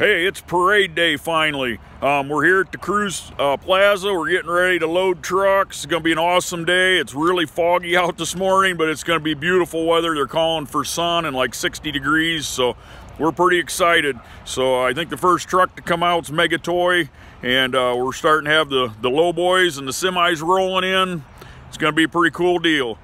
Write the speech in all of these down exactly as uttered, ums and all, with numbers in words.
Hey, it's parade day finally. Um, we're here at the Cruise uh, Plaza. We're getting ready to load trucks. It's gonna be an awesome day. It's really foggy out this morning, but it's gonna be beautiful weather. They're calling for sun and like sixty degrees, so we're pretty excited. So I think the first truck to come out is Mega Toy, and uh, we're starting to have the, the low boys and the semis rolling in. It's gonna be a pretty cool deal.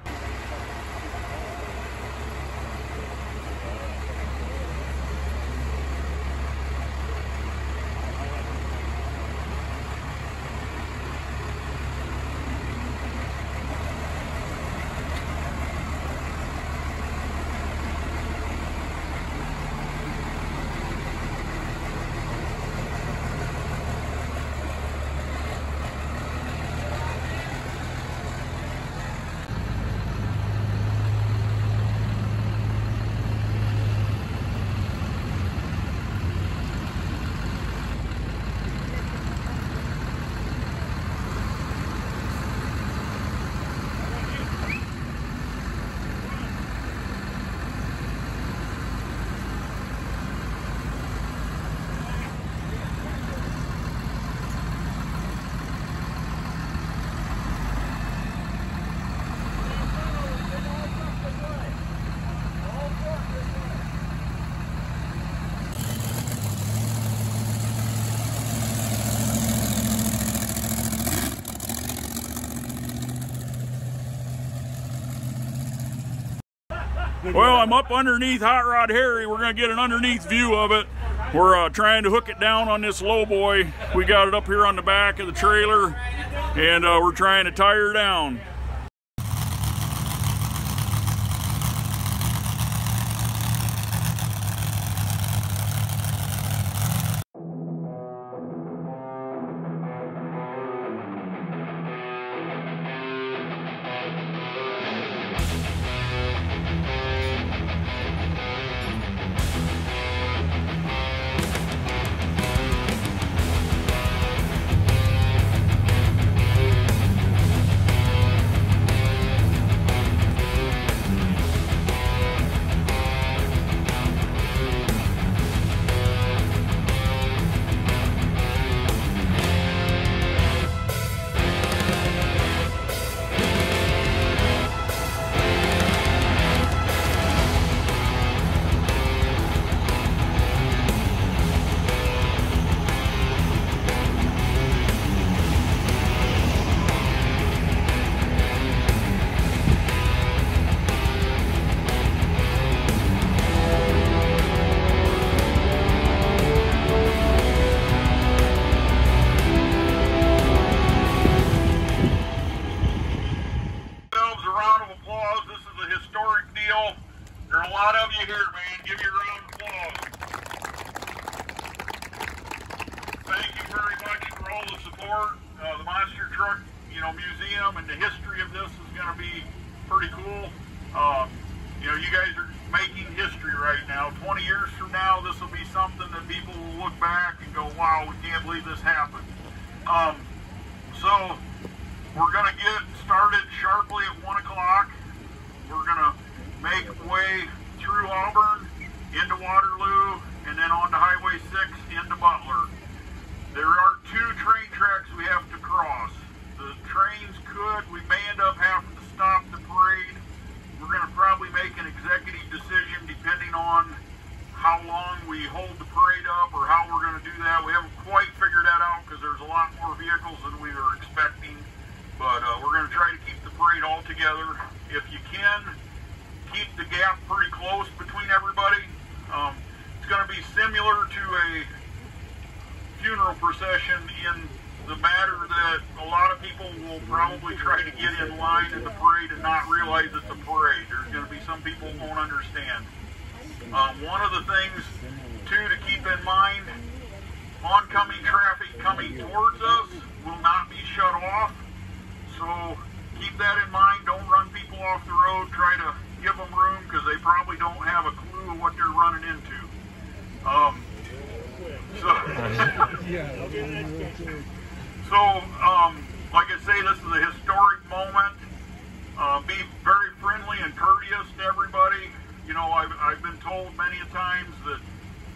Well, I'm up underneath Hot Rod Harry. We're going to get an underneath view of it. We're uh, trying to hook it down on this low boy. We got it up here on the back of the trailer, and uh, we're trying to tie her down.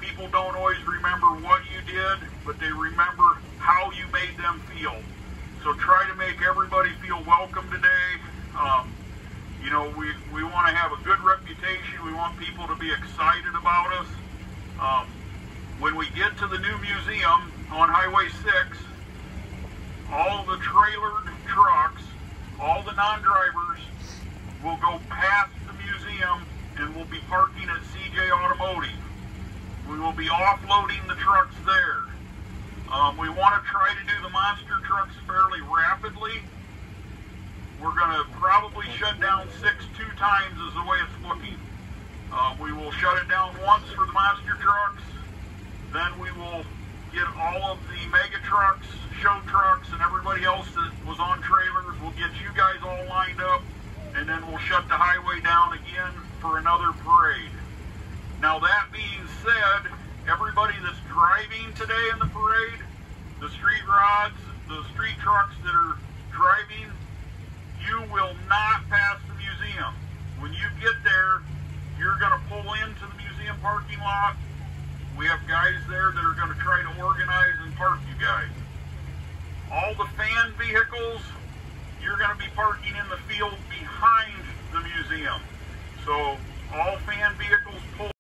people don't always remember what you did, but they remember how you made them feel. So try to make everybody feel welcome today. Um, you know, we, we want to have a good reputation. We want people to be excited about us. Um, when we get to the new museum on Highway six, all the trailered trucks, all the non-drivers will go past the museum and will be parking at C J Automotive. We will be offloading the trucks there. Um, we want to try to do the monster trucks fairly rapidly. We're going to probably shut down six two times is the way it's looking. Uh, we will shut it down once for the monster trucks. Then we will get all of the mega trucks, show trucks, and everybody else that was on trailers. We'll get you guys all lined up, and then we'll shut the highway down again for another parade. Now that being said, everybody that's driving today in the parade, the street rods, the street trucks that are driving, you will not pass the museum. When you get there, you're going to pull into the museum parking lot. We have guys there that are going to try to organize and park you guys. All the fan vehicles, you're going to be parking in the field behind the museum. So all fan vehicles pull.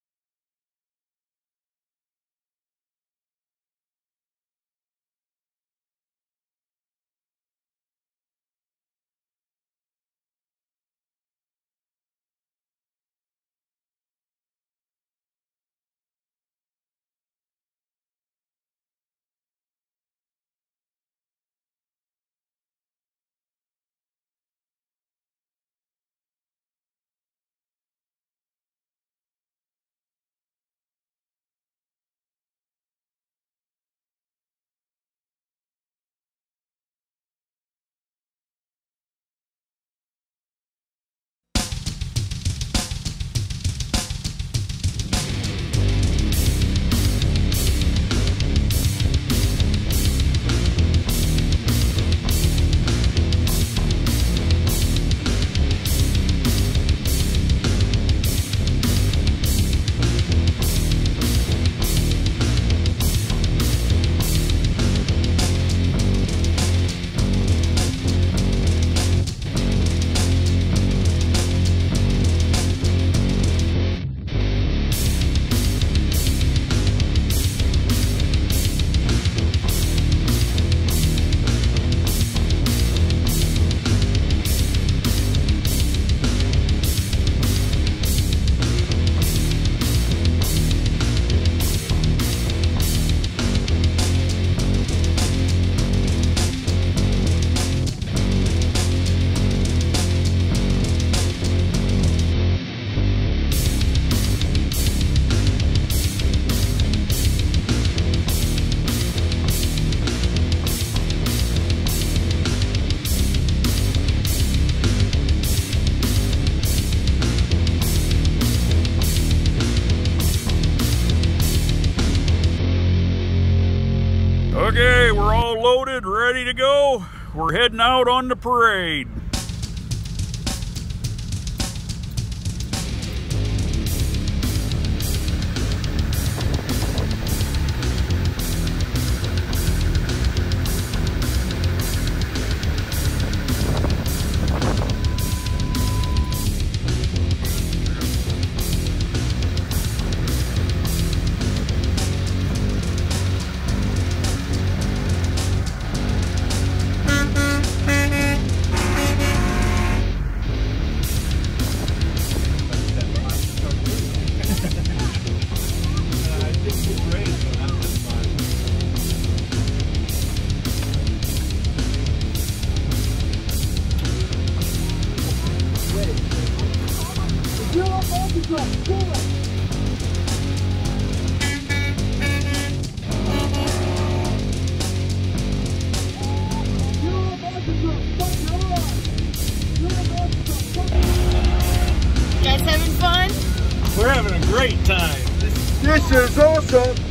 Okay, we're all loaded, ready to go. We're heading out on the parade. Guys having fun? We're having a great time. This is awesome.